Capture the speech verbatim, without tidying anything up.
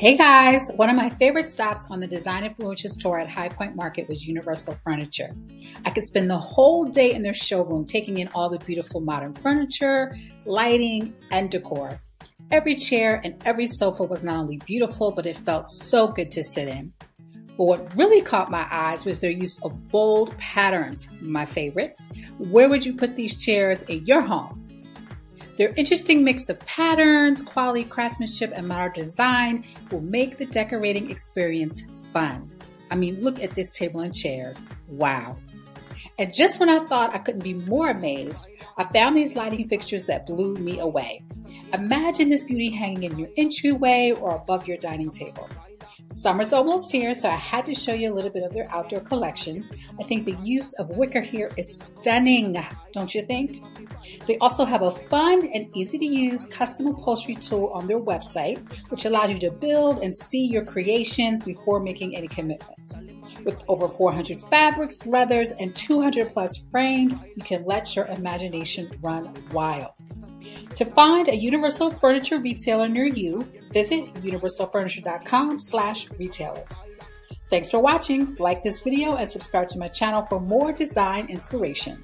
Hey guys, one of my favorite stops on the Design Influencers tour at High Point Market was Universal Furniture. I could spend the whole day in their showroom taking in all the beautiful modern furniture, lighting, and decor. Every chair and every sofa was not only beautiful, but it felt so good to sit in. But what really caught my eyes was their use of bold patterns, my favorite. Where would you put these chairs in your home? Their interesting mix of patterns, quality craftsmanship, and modern design will make the decorating experience fun. I mean, look at this table and chairs. Wow. And just when I thought I couldn't be more amazed, I found these lighting fixtures that blew me away. Imagine this beauty hanging in your entryway or above your dining table. Summer's almost here, so I had to show you a little bit of their outdoor collection. I think the use of wicker here is stunning, don't you think? They also have a fun and easy to use custom upholstery tool on their website, which allows you to build and see your creations before making any commitments. With over four hundred fabrics, leathers, and two hundred plus frames, you can let your imagination run wild. To find a Universal Furniture retailer near you, visit universal furniture dot com slash retailers. Thanks for watching. Like this video and subscribe to my channel for more design inspiration.